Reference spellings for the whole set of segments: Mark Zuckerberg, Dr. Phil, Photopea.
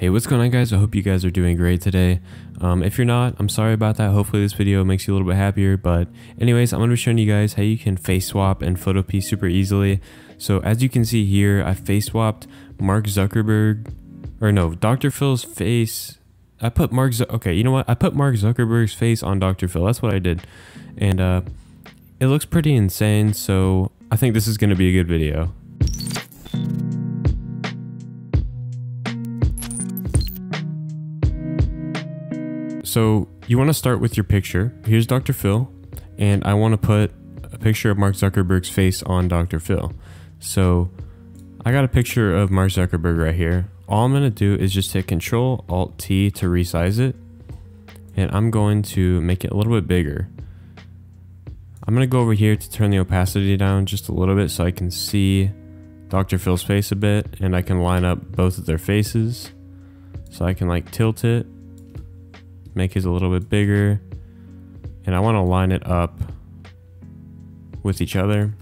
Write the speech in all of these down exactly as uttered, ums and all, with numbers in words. Hey, what's going on, guys? I hope you guys are doing great today. Um, if you're not, I'm sorry about that. Hopefully this video makes you a little bit happier. But anyways, I'm going to be showing you guys how you can face swap in Photopea super easily. So as you can see here, I face swapped Mark Zuckerberg, or no, Doctor Phil's face. I put Mark, Z okay, you know what? I put Mark Zuckerberg's face on Doctor Phil. That's what I did. And uh, it looks pretty insane. So I think this is going to be a good video. So you want to start with your picture. Here's Doctor Phil, and I want to put a picture of Mark Zuckerberg's face on Doctor Phil. So I got a picture of Mark Zuckerberg right here. All I'm going to do is just hit Control Alt T to resize it. And I'm going to make it a little bit bigger. I'm going to go over here to turn the opacity down just a little bit so I can see Doctor Phil's face a bit, and I can line up both of their faces. So I can like tilt it, make his a little bit bigger, and I want to line it up with each other.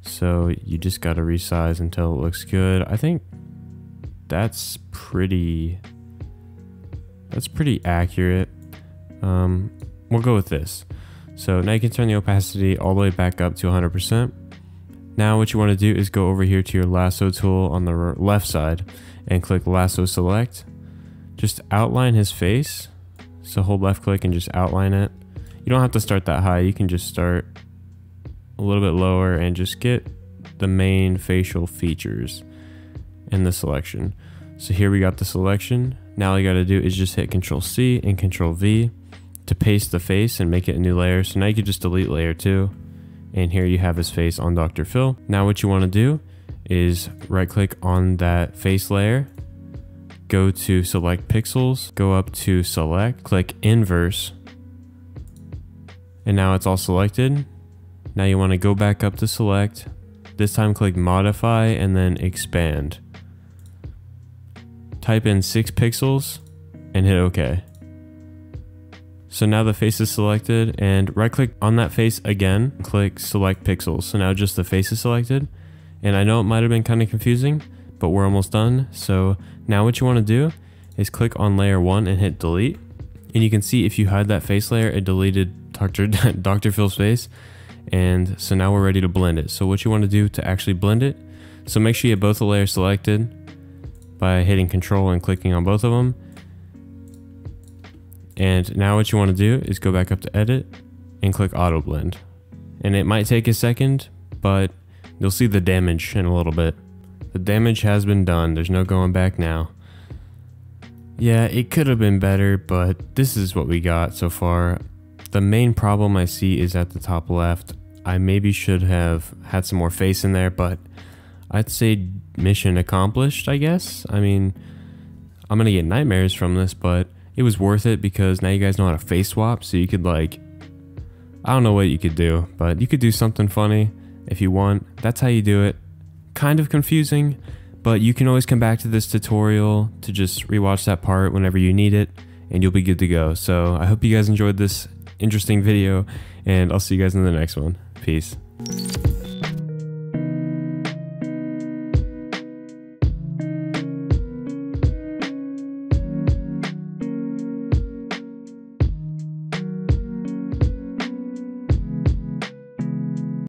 So you just got to resize until it looks good. I think that's pretty that's pretty accurate. Um, we'll go with this. So now you can turn the opacity all the way back up to one hundred percent. Now what you want to do is go over here to your lasso tool on the left side and click lasso select. Just outline his face. So hold left click and just outline it. You don't have to start that high. You can just start a little bit lower and just get the main facial features in the selection. So here we got the selection. Now all you got to do is just hit Control C and Control V to paste the face and make it a new layer. So now you can just delete layer two. And here you have his face on Doctor Phil. Now what you want to do is right click on that face layer, go to select pixels, go up to select, click inverse, and now it's all selected. Now you want to go back up to select, this time click modify and then expand. Type in six pixels and hit OK. So now the face is selected, and right click on that face again, click select pixels. So now just the face is selected, and I know it might have been kind of confusing, but we're almost done. So now what you want to do is click on layer one and hit delete. And you can see if you hide that face layer, it deleted Doctor Doctor Phil's face. And so now we're ready to blend it. So what you want to do to actually blend it, so make sure you have both the layers selected by hitting Control and clicking on both of them. And now what you want to do is go back up to edit and click auto blend. And it might take a second, but you'll see the damage in a little bit. The damage has been done. There's no going back now. Yeah, it could have been better, but this is what we got so far. The main problem I see is at the top left. I maybe should have had some more face in there, but I'd say mission accomplished, I guess. I mean, I'm gonna get nightmares from this, but it was worth it because now you guys know how to face swap. So you could like, I don't know what you could do, but you could do something funny if you want. That's how you do it. Kind of confusing, but you can always come back to this tutorial to just rewatch that part whenever you need it, and you'll be good to go. So I hope you guys enjoyed this interesting video, and I'll see you guys in the next one. Peace.